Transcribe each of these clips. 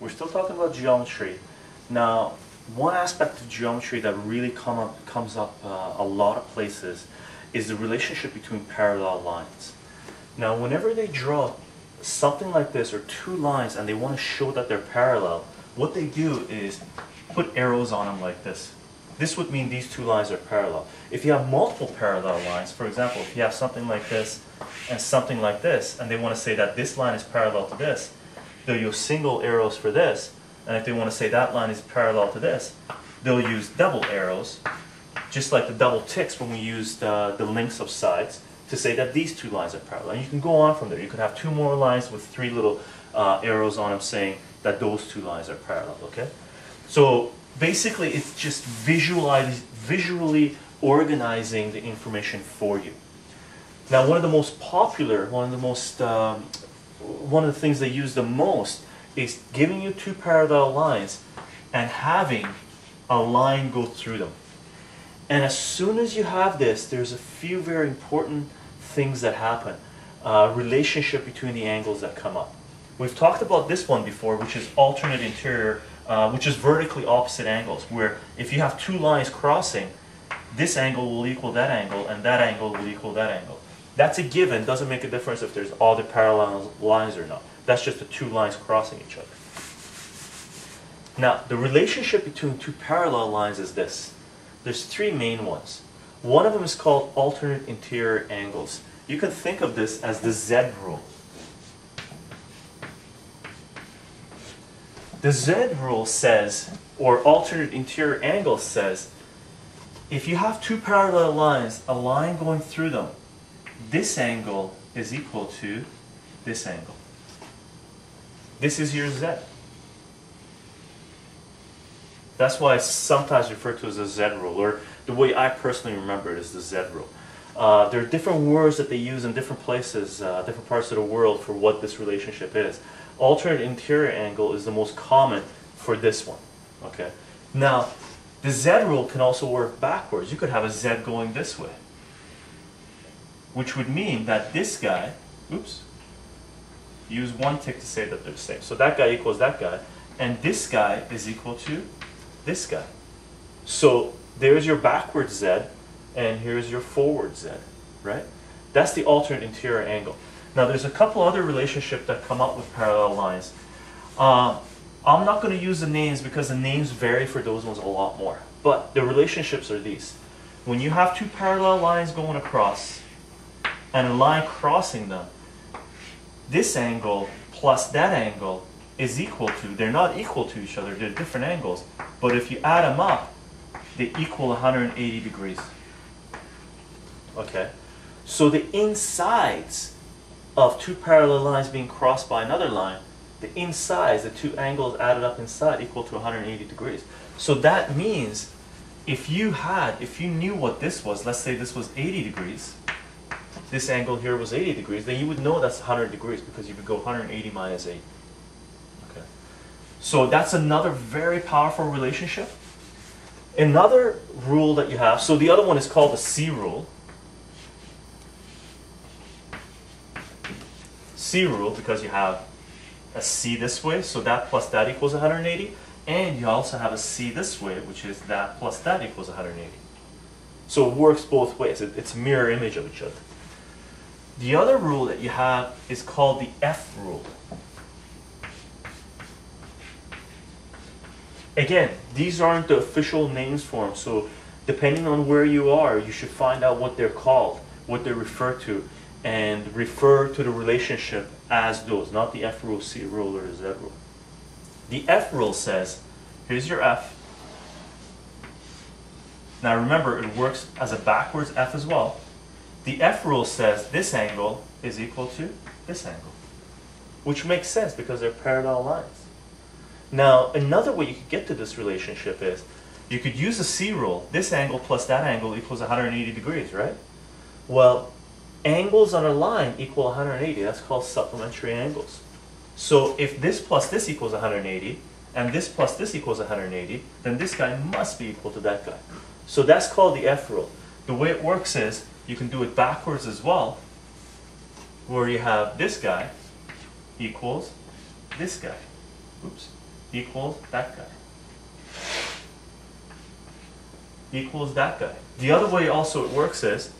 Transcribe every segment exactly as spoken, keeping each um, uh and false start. We're still talking about geometry. Now, one aspect of geometry that really come up, comes up uh, a lot of places is the relationship between parallel lines. Now, whenever they draw something like this, or two lines, and they want to show that they're parallel, what they do is put arrows on them like this. This would mean these two lines are parallel. If you have multiple parallel lines, for example, if you have something like this and something like this, and they want to say that this line is parallel to this, they'll use single arrows for this, and if they want to say that line is parallel to this, they'll use double arrows, just like the double ticks when we used uh, the lengths of sides, to say that these two lines are parallel. And you can go on from there. You could have two more lines with three little uh, arrows on them saying that those two lines are parallel, okay? So basically, it's just visualize, visually organizing the information for you. Now, one of the most popular, one of the most, um, one of the things they use the most is giving you two parallel lines and having a line go through them. And as soon as you have this, there's a few very important things that happen. Uh, relationship between the angles that come up. We've talked about this one before, which is alternate interior, uh, which is vertically opposite angles, where if you have two lines crossing, this angle will equal that angle, and that angle will equal that angle. That's a given, doesn't make a difference if there's all the parallel lines or not. That's just the two lines crossing each other. Now, the relationship between two parallel lines is this. There's three main ones. One of them is called alternate interior angles. You can think of this as the Z rule. The Z rule says, or alternate interior angle says, if you have two parallel lines, a line going through them, this angle is equal to this angle. This is your Z. That's why it's sometimes referred to as the Z rule, or the way I personally remember it is the Z rule. Uh, there are different words that they use in different places, uh, different parts of the world for what this relationship is. Alternate interior angle is the most common for this one. Okay. Now, the Z rule can also work backwards. You could have a Z going this way, which would mean that this guy, oops, use one tick to say that they're the same. So that guy equals that guy, and this guy is equal to this guy. So there's your backward Z, and here's your forward Z, right? That's the alternate interior angle. Now, there's a couple other relationships that come up with parallel lines. Uh, I'm not going to use the names because the names vary for those ones a lot more, but the relationships are these. When you have two parallel lines going across and a line crossing them, this angle plus that angle is equal to, they're not equal to each other, they're different angles, but if you add them up, they equal one hundred eighty degrees. Okay, so the insides of two parallel lines being crossed by another line, the insides, the two angles added up inside, equal to one hundred eighty degrees. So that means if you had, if you knew what this was, let's say this was eighty degrees, this angle here was eighty degrees, then you would know that's one hundred degrees because you could go one hundred eighty minus eight. Okay. So that's another very powerful relationship. Another rule that you have, so the other one is called the C rule. C rule because you have a C this way, so that plus that equals one hundred eighty, and you also have a C this way, which is that plus that equals one hundred eighty. So it works both ways. It, it's a mirror image of each other. The other rule that you have is called the F rule. Again, these aren't the official names for them, so depending on where you are, you should find out what they're called, what they refer to, and refer to the relationship as those, not the F rule, C rule, or the Z rule. The F rule says, here's your F. Now remember, it works as a backwards F as well. The F rule says this angle is equal to this angle, which makes sense because they're parallel lines. Now, another way you could get to this relationship is you could use the C rule. This angle plus that angle equals one hundred eighty degrees, right? Well, angles on a line equal one hundred eighty. That's called supplementary angles. So if this plus this equals one hundred eighty, and this plus this equals one hundred eighty, then this guy must be equal to that guy. So that's called the F rule. The way it works is you can do it backwards as well, where you have this guy equals this guy. Oops. equals that guy. Equals that guy. The other way also it works is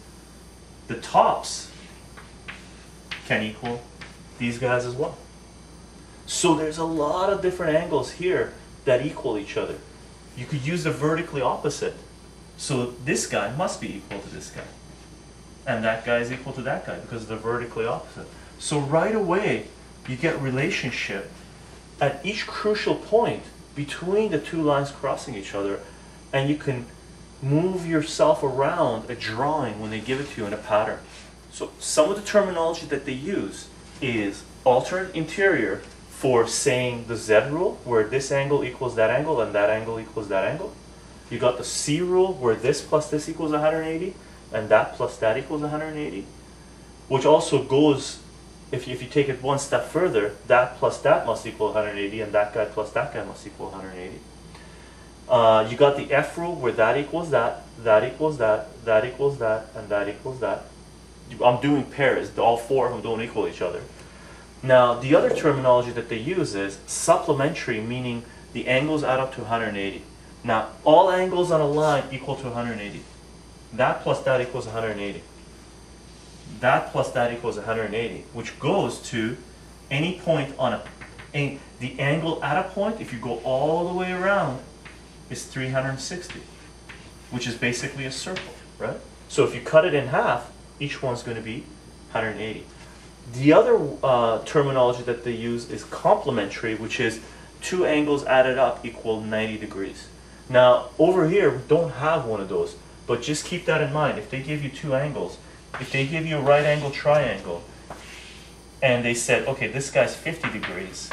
the tops can equal these guys as well. So there's a lot of different angles here that equal each other. You could use the vertically opposite. So this guy must be equal to this guy. And that guy is equal to that guy because they're vertically opposite. So right away, you get relationship at each crucial point between the two lines crossing each other, and you can move yourself around a drawing when they give it to you in a pattern. So some of the terminology that they use is alternate interior for saying the Z rule, where this angle equals that angle and that angle equals that angle. You got the C rule, where this plus this equals one hundred eighty and that plus that equals one hundred eighty, which also goes, if you, if you take it one step further, that plus that must equal one hundred eighty and that guy plus that guy must equal one hundred eighty. Uh, you got the F rule, where that equals that, that equals that, that equals that, and that equals that. I'm doing pairs, all four of them don't equal each other. Now, the other terminology that they use is supplementary, meaning the angles add up to one hundred eighty. Now, all angles on a line equal to one hundred eighty. That plus that equals one hundred eighty. That plus that equals one hundred eighty, which goes to any point on a, any, the angle at a point, if you go all the way around, is three hundred sixty, which is basically a circle, right? So if you cut it in half, each one's going to be one hundred eighty. The other uh, terminology that they use is complementary, which is two angles added up equal ninety degrees. Now, over here, we don't have one of those, but just keep that in mind. If they give you two angles, if they give you a right angle triangle, and they said, okay, this guy's fifty degrees,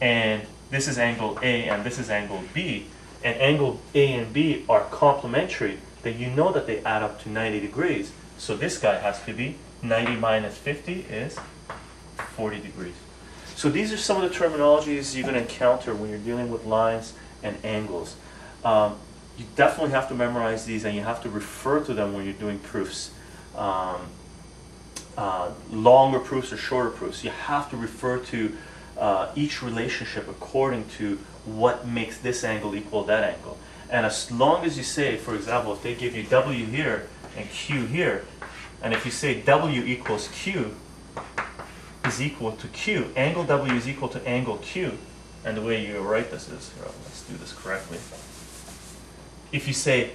and this is angle A and this is angle B, and angle A and B are complementary, then you know that they add up to ninety degrees. So this guy has to be ninety minus fifty is forty degrees. So these are some of the terminologies you're going to encounter when you're dealing with lines and angles. Um, you definitely have to memorize these, and you have to refer to them when you're doing proofs. Um, uh, longer proofs or shorter proofs. You have to refer to uh, each relationship according to what makes this angle equal that angle. And as long as you say, for example, if they give you W here and Q here, and if you say W equals Q is equal to Q, angle W is equal to angle Q, and the way you write this is, here, let's do this correctly. If you say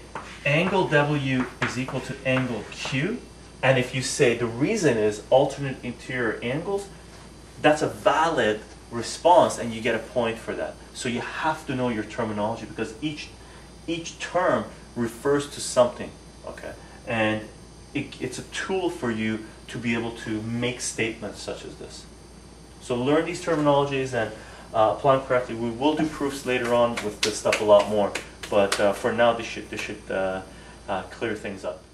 angle W is equal to angle Q, and if you say the reason is alternate interior angles, that's a valid response and you get a point for that. So you have to know your terminology, because each, each term refers to something, okay? And it, it's a tool for you to be able to make statements such as this. So learn these terminologies and uh, apply them correctly. We will do proofs later on with this stuff a lot more. But uh, for now, this should, this should uh, uh, clear things up.